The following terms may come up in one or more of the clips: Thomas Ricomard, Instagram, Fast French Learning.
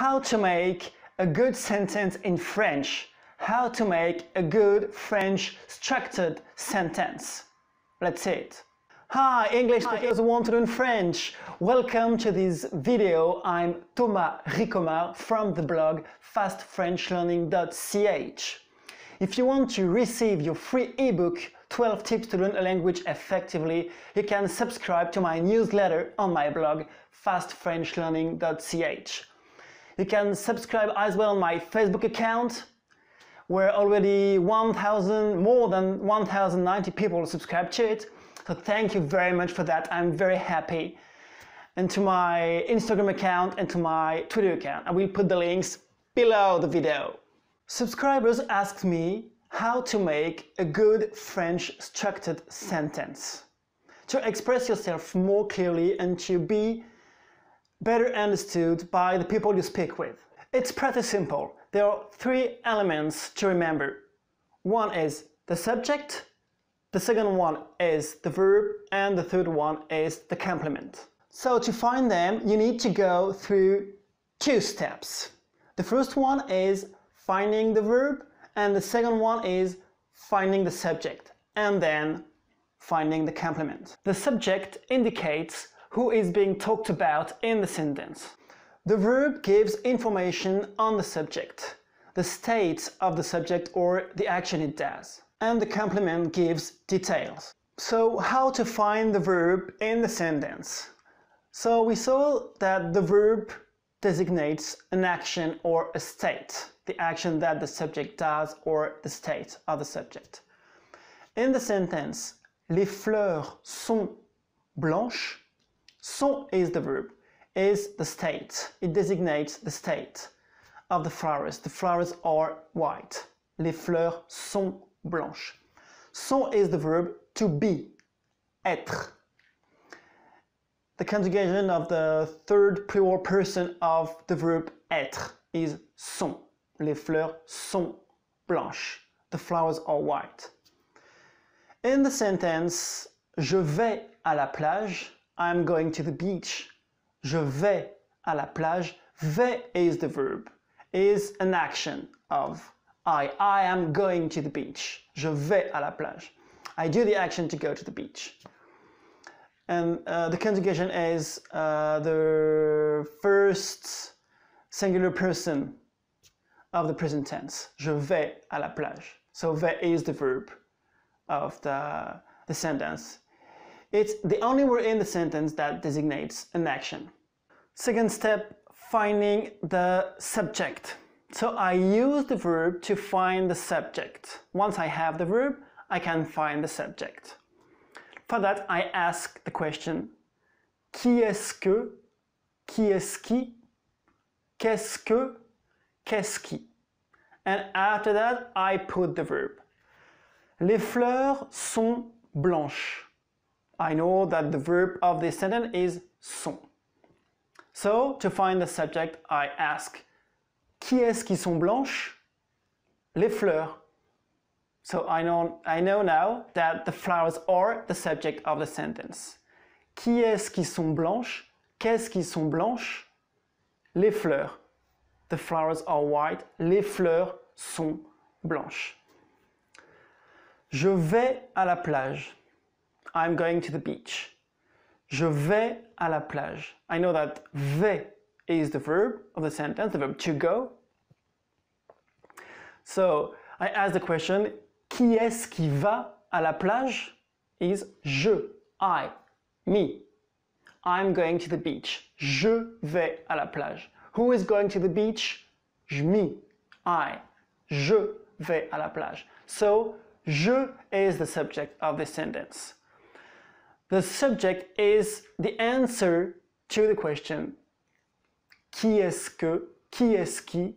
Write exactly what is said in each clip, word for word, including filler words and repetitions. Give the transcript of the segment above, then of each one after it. how to make a good sentence in French, how to make a good French structured sentence. Let's see it. Hi, English speakers who want to learn French. Welcome to this video. I'm Thomas Ricomard from the blog fast french learning dot c h. If you want to receive your free ebook, twelve tips to learn a language effectively, you can subscribe to my newsletter on my blog fast french learning dot c h. You can subscribe as well on my Facebook account, where already one thousand more than one thousand ninety people subscribe to it. So thank you very much for that. I'm very happy. And to my Instagram account and to my Twitter account. I will put the links below the video. Subscribers asked me how to make a good French structured sentence, to express yourself more clearly and to be better understood by the people you speak with. It's pretty simple. There are three elements to remember. One is the subject, the second one is the verb, and the third one is the complement. So to find them, you need to go through two steps. The first one is finding the verb, and the second one is finding the subject, and then finding the complement. The subject indicates who is being talked about in the sentence. The verb gives information on the subject, the state of the subject or the action it does, and the complement gives details. So how to find the verb in the sentence? So we saw that the verb designates an action or a state, the action that the subject does or the state of the subject. In the sentence, les fleurs sont blanches. Sont is the verb, is the state. It designates the state of the flowers. The flowers are white. Les fleurs sont blanches. Sont is the verb to be, être. The conjugation of the third plural person of the verb être is sont. Les fleurs sont blanches. The flowers are white. In the sentence, je vais à la plage. I'm going to the beach. Je vais à la plage. Vais is the verb, is an action of I. I am going to the beach. Je vais à la plage. I do the action to go to the beach. And uh, the conjugation is uh, the first singular person of the present tense. Je vais à la plage. So vais is the verb of the, the sentence. It's the only word in the sentence that designates an action. Second step, finding the subject. So I use the verb to find the subject. Once I have the verb, I can find the subject. For that, I ask the question, qui est-ce que, qui est-ce qui, qu'est-ce que, qu'est-ce qui. And after that, I put the verb. Les fleurs sont blanches. I know that the verb of this sentence is sont. So, to find the subject, I ask, qui est-ce qui sont blanches? Les fleurs. So I know, I know now that the flowers are the subject of the sentence. Qui est-ce qui sont blanches? Qu'est-ce qui sont blanches? Les fleurs. The flowers are white. Les fleurs sont blanches. Je vais à la plage. I'm going to the beach. Je vais à la plage. I know that vais is the verb of the sentence, the verb to go. So I ask the question, qui est-ce qui va à la plage? Is je, I, me. I'm going to the beach. Je vais à la plage. Who is going to the beach? Me, I. Je vais à la plage. So, je is the subject of this sentence. The subject is the answer to the question. Qui est-ce que, qui est-ce qui,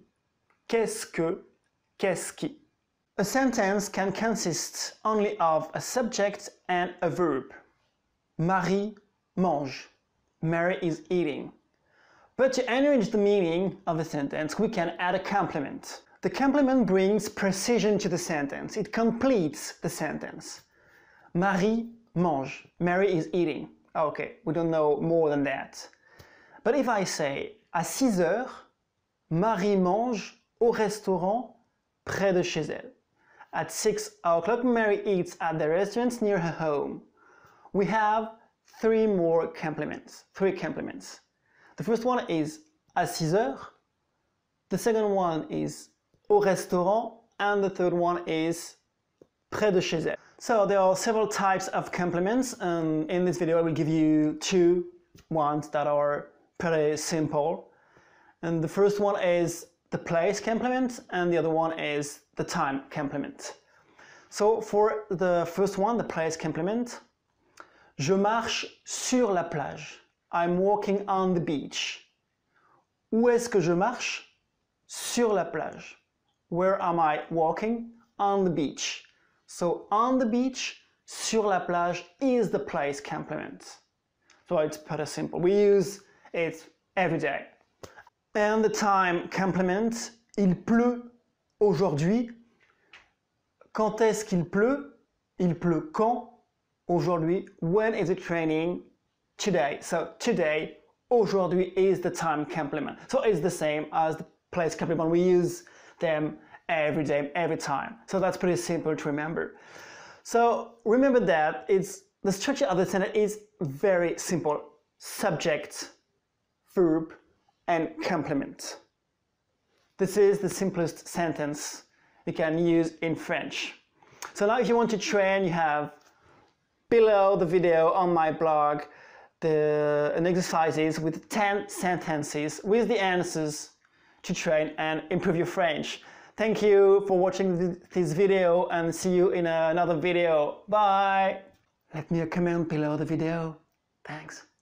qu'est-ce que, qu'est-ce qui. A sentence can consist only of a subject and a verb. Marie mange. Mary is eating. But to enrich the meaning of the sentence, we can add a complement. The complement brings precision to the sentence. It completes the sentence. Marie mange. Mary is eating. Okay, we don't know more than that. But if I say, à six heures, Marie mange au restaurant près de chez elle. At six o'clock, Mary eats at the restaurant near her home. We have three more complements. Three complements. The first one is à six heures. The second one is au restaurant. And the third one is près de chez elle. So there are several types of complements. Um, in this video, I will give you two ones that are pretty simple. And the first one is the place complement, and the other one is the time complement. So for the first one, the place complement, je marche sur la plage. I'm walking on the beach. Où est-ce que je marche? Sur la plage. Where am I walking? On the beach. So on the beach, sur la plage is the place complement. So it's pretty simple. We use it every day. And the time complement, il pleut aujourd'hui. Quand est-ce qu'il pleut? Il pleut quand? Aujourd'hui. When is it raining? Today. So today, aujourd'hui is the time complement. So it's the same as the place complement. We use them every day, every time. So that's pretty simple to remember. So remember that it's the structure of the sentence is very simple. Subject, verb, and complement. This is the simplest sentence you can use in French. So now if you want to train, you have below the video on my blog the an exercises with ten sentences with the answers to train and improve your French. Thank you for watching this video and see you in another video. Bye! Leave me a comment below the video. Thanks.